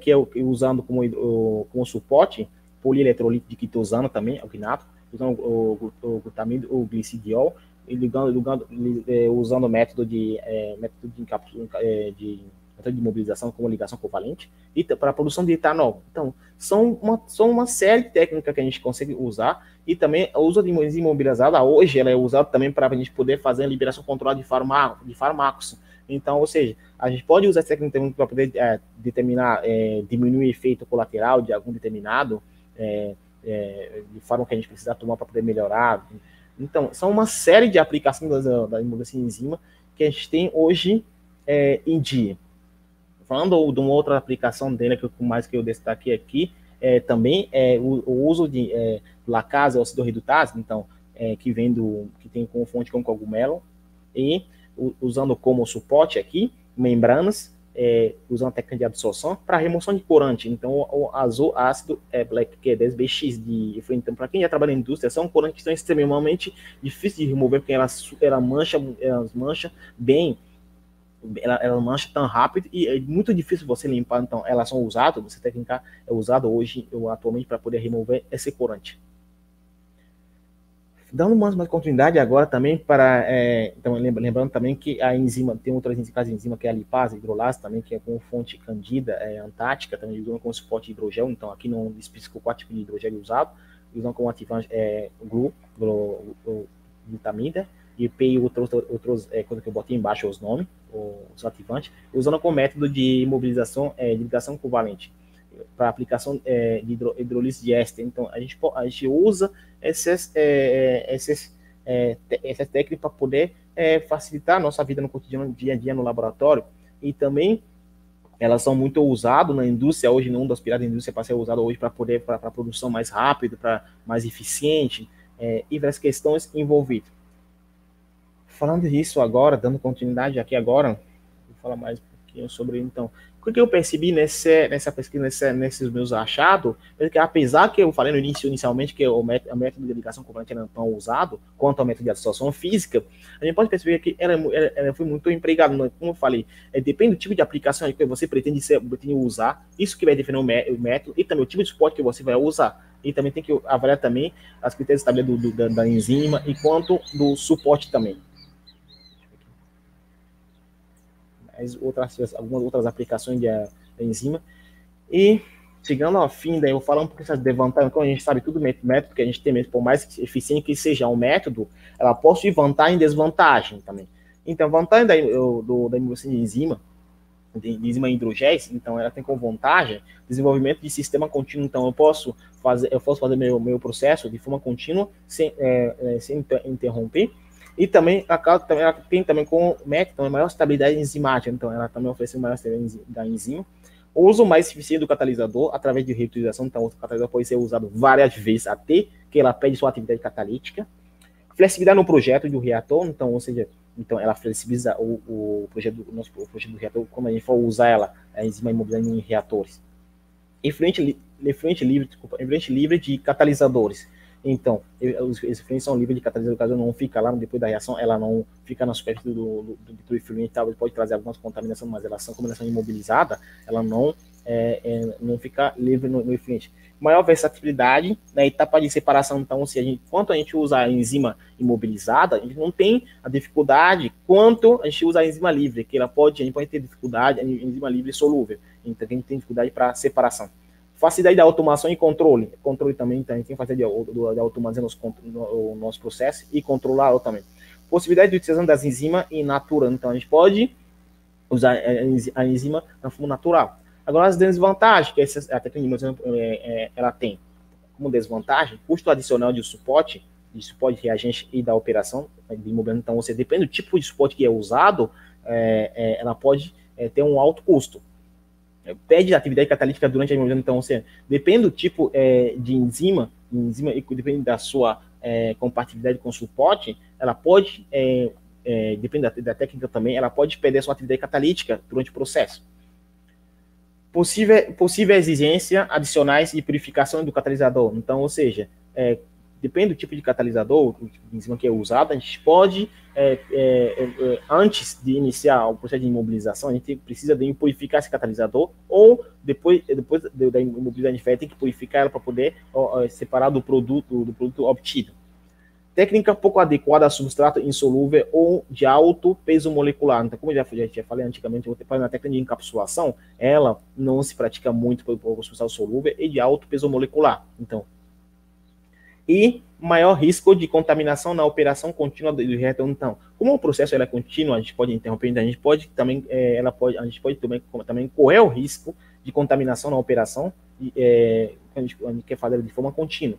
que é usando como suporte, polielectrolito de quitosano também, alginato, usando o glutamido, o glicidiol, usando o método de imobilização como ligação covalente, e para a produção de etanol. Então, são uma série de técnicas que a gente consegue usar, e também o uso de enzima imobilizada, hoje, ela é usada também para a gente poder fazer a liberação controlada de fármacos. Então, ou seja, a gente pode usar essa técnica para poder determinar, diminuir o efeito colateral de algum determinado de fármaco que a gente precisa tomar para poder melhorar. Então, são uma série de aplicações da imobilização de enzima que a gente tem hoje em dia. Falando de uma outra aplicação dele, que eu destaquei aqui, também é o uso de lacase, óxido redutase, então, que tem como fonte com cogumelo, e usando como suporte aqui, membranas, usando a técnica de absorção para remoção de corante. Então, o azul ácido black, que é 10BX de então, para quem já trabalha na indústria, são corantes que são extremamente difíceis de remover, porque elas mancham tão rápido e é muito difícil você limpar. Então, elas são usadas, essa técnica é usada hoje, atualmente, para poder remover esse corante. Dando mais continuidade agora também para... então, lembrando também que a enzima, tem outras enzimas que é a lipase, hidrolase também, que é com fonte candida, antártica, também usando como suporte de hidrogel, então aqui não especificou qual tipo de hidrogel usado, usando como ativante glutamida, IP e outros coisas que eu botei embaixo, os nomes, os ativantes, usando como método de imobilização, de ligação covalente, para aplicação de hidrólise de éster. Então, a gente usa essas técnicas para poder facilitar a nossa vida no cotidiano, no dia a dia, no laboratório. E também, elas são muito usadas na indústria, hoje não das piratas da indústria, para ser usada hoje para poder, para produção mais rápida, para mais eficiente, e várias questões envolvidas. Falando disso agora, dando continuidade aqui agora, vou falar mais um pouquinho sobre, então, o que eu percebi nessa pesquisa, nesses meus achados, é que apesar que eu falei no início, inicialmente, que o método de ligação covalente não é tão usado quanto ao método de absorção física, a gente pode perceber que ela foi muito empregada, como eu falei, depende do tipo de aplicação que você pretende usar, isso que vai definir o método e também o tipo de suporte que você vai usar. E também tem que avaliar também as critérios estabelecidos da enzima e quanto do suporte também. Algumas outras aplicações da enzima. E, chegando ao fim, daí eu vou falar um pouco dessas desvantagens, como a gente sabe tudo método, porque a gente tem mesmo, por mais eficiente que seja um método, ela possui vantagem e desvantagem também. Então, vantagem da imobilização de enzima em hidrogéis, então, ela tem como vantagem desenvolvimento de sistema contínuo. Então, eu posso fazer meu processo de forma contínua, sem interromper. E também, ela tem também como método maior estabilidade enzimática, então ela também oferece maior estabilidade da enzima. O uso mais eficiente do catalisador, através de reutilização, então o catalisador pode ser usado várias vezes até que ela perde sua atividade catalítica. Flexibilidade no projeto do reator, então, ou seja, então ela flexibiliza o projeto do reator, quando a gente for usar ela, a enzima imobilizada em reatores. E frente livre de catalisadores. Então, os efluentes são livres de catalisador, caso não fica lá depois da reação, ela não fica na superfície do efluente, talvez pode trazer algumas contaminações, mas como ela é imobilizada, ela não fica livre no efluente. Maior versatilidade na etapa de separação, então, enquanto a gente usa a enzima imobilizada, a gente não tem a dificuldade quanto a gente usa a enzima livre, que a gente pode ter dificuldade, a enzima livre solúvel, então a gente tem dificuldade para separação. Facilidade da automação e controle. Controle também, então, a gente tem facilidade de automatizar o nosso processo e controlar também. Possibilidade de utilização das enzimas in natura. Então, a gente pode usar a enzima na forma natural. Agora, as desvantagens que a técnica ela tem como desvantagem, custo adicional de suporte, de reagente e da operação de movimento. Então, você depende do tipo de suporte que é usado, ela pode ter um alto custo. Perde a atividade catalítica durante a imobilização. Então, você depende do tipo de enzima, e depende da sua compatibilidade com o suporte, ela pode, depende da técnica também, ela pode perder a sua atividade catalítica durante o processo. Possível exigência adicionais de purificação do catalisador. Então, ou seja, depende do tipo de catalisador, do tipo de enzima que é usado, a gente pode, antes de iniciar o processo de imobilização, a gente precisa de purificar esse catalisador, ou depois da imobilização de ferro, tem que purificar ela para poder separar do produto obtido. Técnica pouco adequada a substrato insolúvel ou de alto peso molecular. Então, como eu já falei antigamente, na técnica de encapsulação, ela não se pratica muito por substrato solúvel e de alto peso molecular. Então, e maior risco de contaminação na operação contínua do reator. Então, como o processo é contínua, a gente pode interromper, então a gente pode também, a gente pode também correr o risco de contaminação na operação, a gente quer fazer de forma contínua.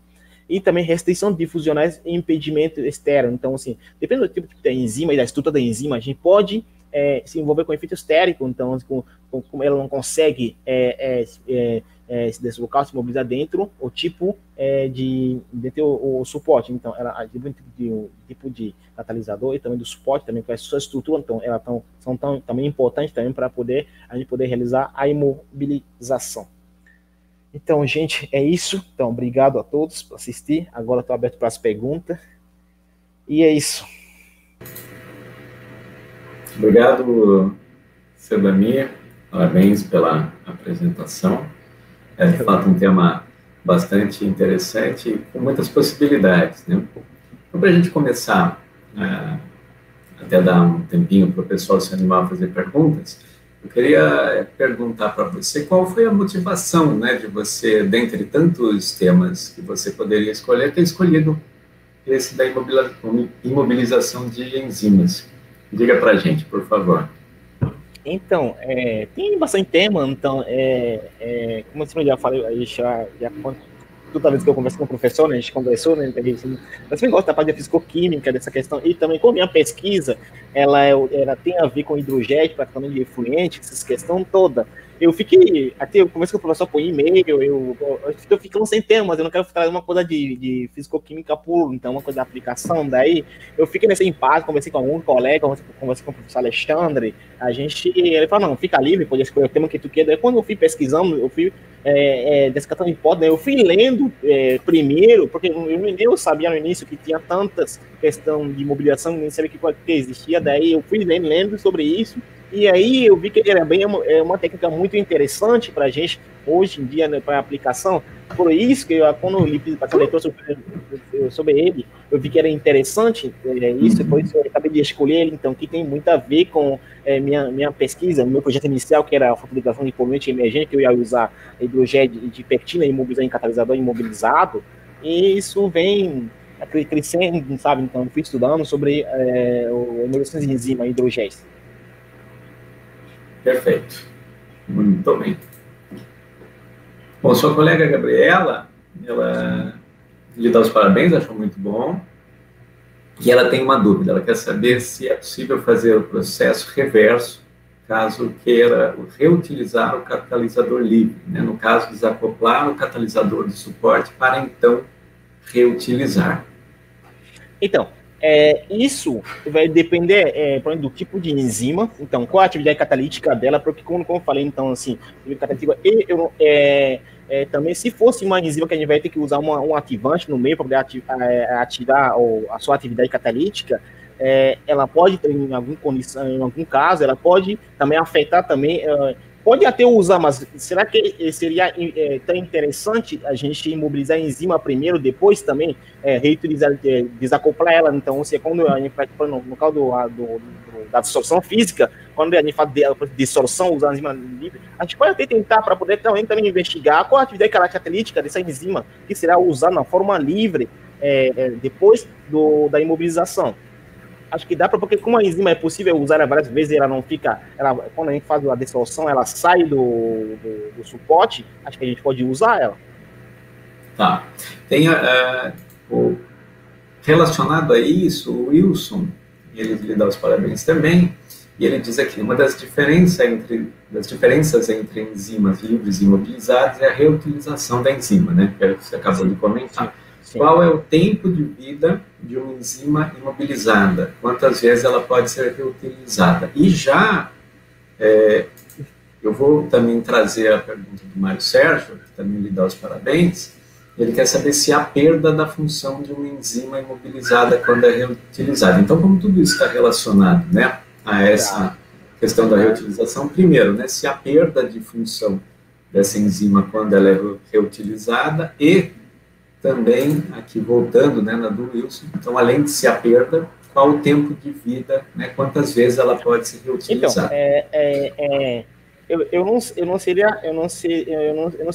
E também restrição difusionais e impedimento externo. Então, assim, dependendo do tipo de enzima e da estrutura da enzima, a gente pode se envolver com efeito estérico. Então, como ela não consegue se deslocar, se mobilizar dentro o tipo de ter o suporte. Então, ela tipo de catalisador e também do suporte, também com a sua estrutura, então, elas são também importantes também para a gente poder realizar a imobilização. Então, gente, é isso. Então, obrigado a todos por assistir. Agora estou aberto para as perguntas. E é isso. Obrigado, Sedami. Parabéns pela apresentação. É, de fato, um tema bastante interessante e com muitas possibilidades, né? Então, para a gente começar, até dar um tempinho para o pessoal se animar a fazer perguntas, eu queria perguntar para você qual foi a motivação, né, de você, dentre tantos temas que você poderia escolher, ter escolhido esse da imobilização de enzimas. Diga para a gente, por favor. Então, tem bastante tema, então, como eu já falei, toda vez que eu converso com o professor, né, a gente conversou, né, eu sempre gosto da parte da físico-química, dessa questão, e também com a minha pesquisa, ela tem a ver com hidrogéis, praticamente de efluente, essa questão toda. Eu fiquei, até eu converso com o professor por e-mail, eu estou ficando sem tema, mas eu não quero trazer uma coisa de físico-química puro, então uma coisa da aplicação, daí eu fiquei nesse impasse, conversei com algum colega, conversei com o professor Alexandre, ele falou, não, fica livre, pode escolher o tema que tu quer. Daí quando eu fui pesquisando, eu fui descartando hipótese, eu fui lendo primeiro, porque eu sabia no início que tinha tantas questões de imobilização, nem sabia que existia, daí eu fui lendo sobre isso. E aí eu vi que era uma técnica muito interessante para a gente, hoje em dia, né, para aplicação. Por isso que quando eu li para leitor sobre ele, eu vi que era interessante isso, por isso eu acabei de escolher ele, então, que tem muito a ver com minha pesquisa, meu projeto inicial, que era a fabricação de poluente emergente, que eu ia usar hidrogênio de pectina e imobilizar em catalisador imobilizado, e isso vem crescendo, sabe? Então, eu fui estudando sobre inovações de enzimas e hidrogéis. Perfeito. Muito bem. Bom, sua colega Gabriela, ela lhe dá os parabéns, achou muito bom. E ela tem uma dúvida, ela quer saber se é possível fazer o processo reverso, caso queira reutilizar o catalisador livre, né? No caso, desacoplar o catalisador de suporte para, então, reutilizar. Então, isso vai depender do tipo de enzima, então, qual a atividade catalítica dela, porque como eu falei, então, assim, catalítica, também, se fosse uma enzima que a gente vai ter que usar um ativante no meio para poder ativar a sua atividade catalítica, ela pode, em algum caso, ela pode também afetar também, pode até usar, mas será que seria tão interessante a gente imobilizar a enzima primeiro, depois também reutilizar, desacoplar ela? Então, ou seja, quando a gente faz no caso da absorção física, quando a gente faz absorção, usar a enzima livre, a gente pode até tentar para poder também investigar qual a atividade catalítica dessa enzima que será usada na forma livre depois da imobilização. Acho que dá para, porque como a enzima é possível usar várias vezes, ela não fica, ela, quando a gente faz a dissolução, ela sai do suporte, acho que a gente pode usar ela. Tá. Tem relacionado a isso, o Wilson, ele lhe dá os parabéns também, e ele diz aqui, uma das diferenças entre enzimas livres e imobilizadas é a reutilização da enzima, né? Que você acabou de comentar. Sim. Qual é o tempo de vida de uma enzima imobilizada? Quantas vezes ela pode ser reutilizada? E já, eu vou também trazer a pergunta do Mário Sérgio, que também lhe dá os parabéns. Ele quer saber se há perda da função de uma enzima imobilizada quando é reutilizada. Então, como tudo isso está relacionado, né, a essa questão da reutilização, primeiro, né, se há perda de função dessa enzima quando ela é reutilizada e também, aqui voltando, né, na do Wilson, então, além de ser a perda, qual o tempo de vida, né, quantas vezes ela pode ser reutilizada? Então, eu não sei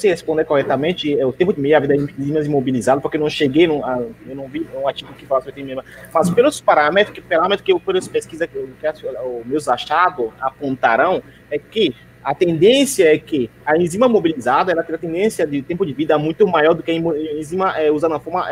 responder corretamente o tempo de meia-vida de enzimas imobilizadas, porque eu não cheguei, eu não vi um artigo que fala sobre isso, mas pelos parâmetros, pelas pesquisas que os meus achados apontarão, é que a tendência é que a enzima mobilizada, ela tem a tendência de tempo de vida muito maior do que a enzima usada na forma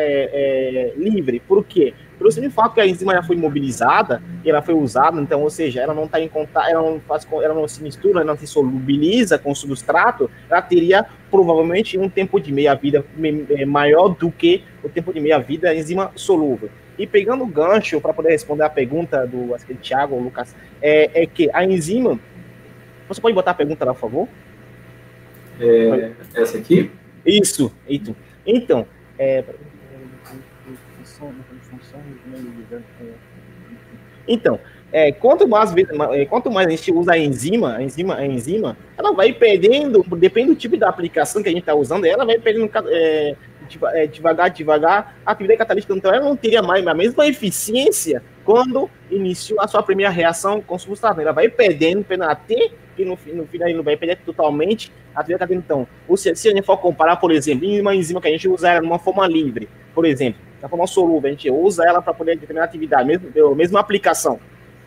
livre. Por quê? Pelo simples fato que a enzima já foi mobilizada, ela foi usada, então, ou seja, ela não está em contato, ela não se mistura, ela não se solubiliza com o substrato, ela teria provavelmente um tempo de meia-vida maior do que o tempo de meia-vida da enzima solúvel. E pegando o gancho para poder responder a pergunta do Thiago ou Lucas, é que a enzima... Você pode botar a pergunta lá, por favor? Essa aqui? Isso. Então, quanto mais a gente usa a enzima, ela vai perdendo, depende do tipo da aplicação que a gente está usando, ela vai perdendo devagar a atividade catalítica. Então, ela não teria mais a mesma eficiência quando iniciou a sua primeira reação com substrato. Ela vai perdendo até que no final ele não vai perder totalmente a atividade catalítica. Então, ou seja, se a gente for comparar, por exemplo, uma enzima que a gente usa ela numa forma livre, por exemplo, na forma solúvel, a gente usa ela para poder determinar a atividade, mesma aplicação.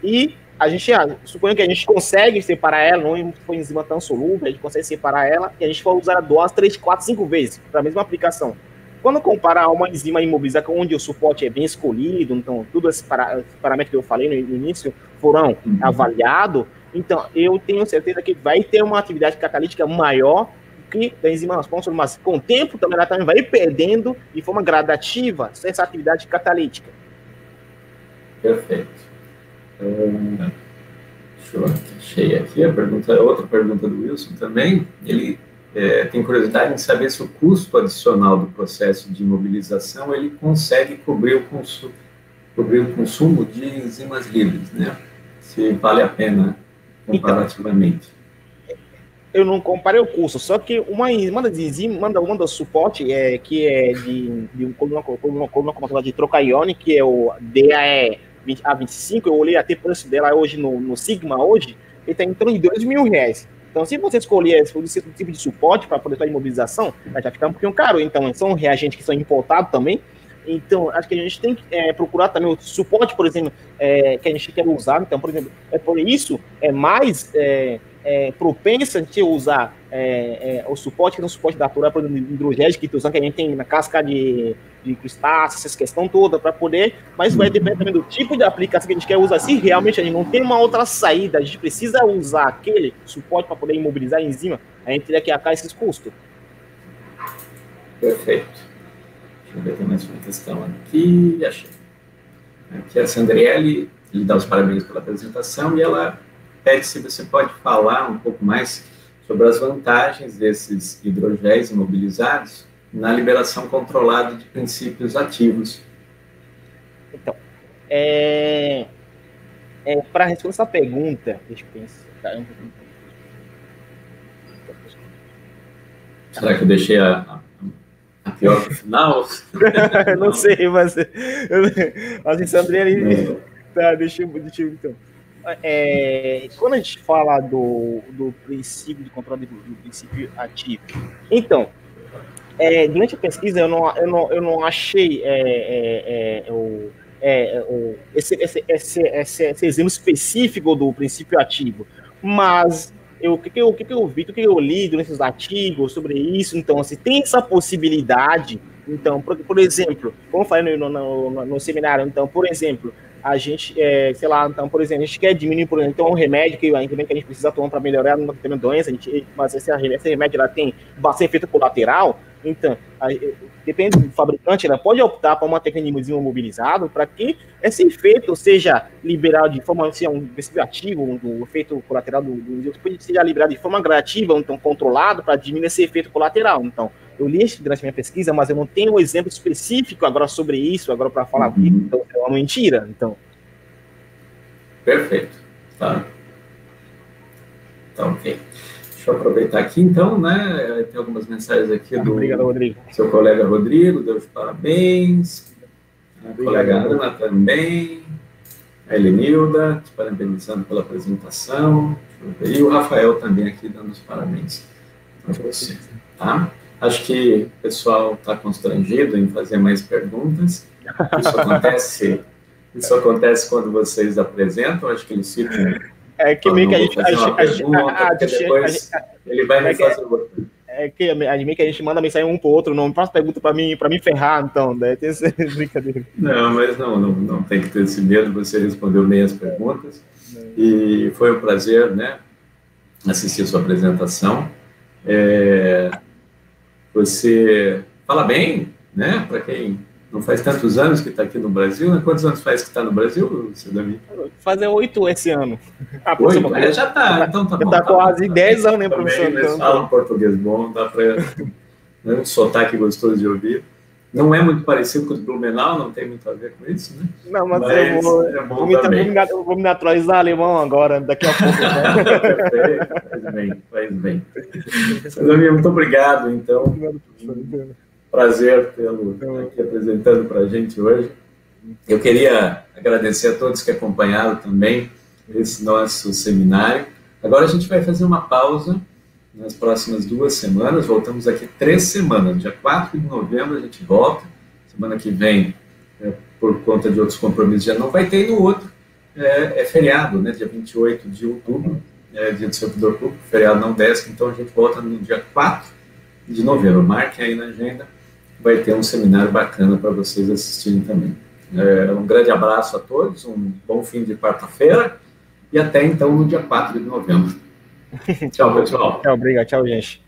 E a gente, suponho que a gente consegue separar ela, não foi enzima tão solúvel, a gente consegue separar ela, e a gente for usar ela 2, 3, 4, 5 vezes para a mesma aplicação. Quando comparar uma enzima imobilizada, onde o suporte é bem escolhido, então, todos esses parâmetros que eu falei no início foram avaliados, então, eu tenho certeza que vai ter uma atividade catalítica maior que a enzima responsável, mas com o tempo também ela também vai perdendo de forma gradativa essa atividade catalítica. Perfeito. Deixa eu achei aqui a pergunta, outra pergunta do Wilson também. Ele tem curiosidade em saber se o custo adicional do processo de imobilização ele consegue cobrir o consumo de enzimas livres, né? Se vale a pena comparativamente. Então, eu não comparei o custo, só que uma das suportes que é de uma coluna de troca iônica, que é o DAE A25, eu olhei até o preço dela hoje no Sigma, hoje, ele está em torno de R$2.000. Então, se você escolher esse tipo de suporte para poder fazer imobilização, vai já ficar um pouquinho caro. Então, são reagentes que são importados também. Então, acho que a gente tem que procurar também o suporte, por exemplo, que a gente quer usar. Então, por exemplo, por isso é mais propenso a gente usar o suporte, que é um suporte da por exemplo, hidrogélico, que a gente tem na casca de crustáceos, essa questão toda, para poder, mas vai depender também do tipo de aplicação que a gente quer usar. Se realmente a gente não tem uma outra saída, a gente precisa usar aquele suporte para poder imobilizar a enzima, a gente teria que arcar esses custos. Perfeito. Deixa eu ver, tem mais uma questão aqui. Achei. Aqui a Sandriele, lhe dá os parabéns pela apresentação e ela pede se você pode falar um pouco mais sobre as vantagens desses hidrogéis imobilizados na liberação controlada de princípios ativos. Então, para responder essa pergunta, deixa eu pensar. Será que eu deixei a pior para o final? Não sei, mas isso, André, ali... Tá, deixa eu então. Quando a gente fala do princípio de controle do princípio ativo, então, durante a pesquisa eu não achei esse exemplo específico do princípio ativo, mas o que eu li durante esses artigos sobre isso, então, assim, tem essa possibilidade, então, por exemplo, como eu falei no seminário, então, por exemplo, a gente, a gente quer diminuir, por exemplo, então, um remédio que a gente precisa tomar para melhorar no tratamento de doença, mas esse remédio, ela tem bastante efeito colateral, então, depende do fabricante, ela pode optar por uma técnica de imobilizado para que esse efeito seja liberado de forma, se é um princípio ativo, um efeito colateral seja liberado de forma gradativa, então, controlado, para diminuir esse efeito colateral, então. Eu li isso durante a minha pesquisa, mas eu não tenho um exemplo específico agora sobre isso, agora para falar, então é uma mentira, então. Perfeito, tá. Então, ok. Deixa eu aproveitar aqui, então, né, tem algumas mensagens aqui do obrigado, Rodrigo. Seu colega Rodrigo, Deus parabéns, obrigado, colega Ana também, a Elenilda, te parabenizando pela apresentação, e o Rafael também aqui dando os parabéns a você, tá? Acho que o pessoal está constrangido em fazer mais perguntas. Isso acontece quando vocês apresentam, acho que eles ficam... É que meio que a gente... Ele vai refazer o outro. É que meio que a gente manda mensagem um para o outro, não faça pergunta para mim ferrar, então, né? Tem essa brincadeira. Não, mas não tem que ter esse medo, você respondeu bem as perguntas. E foi um prazer, né, assistir a sua apresentação. Você fala bem, né? Para quem não faz tantos anos que está aqui no Brasil, né? Quantos anos faz que está no Brasil, Sedami? Fazer 8 esse ano. Ah, 8? Já está, então tá bom. Está quase 10 anos, né, professor? Eles falam português bom, dá para... né, um sotaque gostoso de ouvir. Não é muito parecido com os Blumenau, não tem muito a ver com isso, né? Não, mas eu vou me naturalizar alemão agora, daqui a pouco. Né? faz bem. Sedami, muito obrigado, então. Prazer tê-lo aqui apresentando para a gente hoje. Eu queria agradecer a todos que acompanharam também esse nosso seminário. Agora a gente vai fazer uma pausa. Nas próximas 2 semanas, voltamos aqui 3 semanas, dia 4 de novembro a gente volta, semana que vem, por conta de outros compromissos, já não vai ter, e no outro é feriado, né, dia 28 de outubro, dia do servidor público, feriado não desce, então a gente volta no dia 4 de novembro, marquem aí na agenda, vai ter um seminário bacana para vocês assistirem também. Um grande abraço a todos, um bom fim de quarta-feira, e até então no dia 4 de novembro. Tchau, pessoal. Tchau, obrigado. Tchau, gente.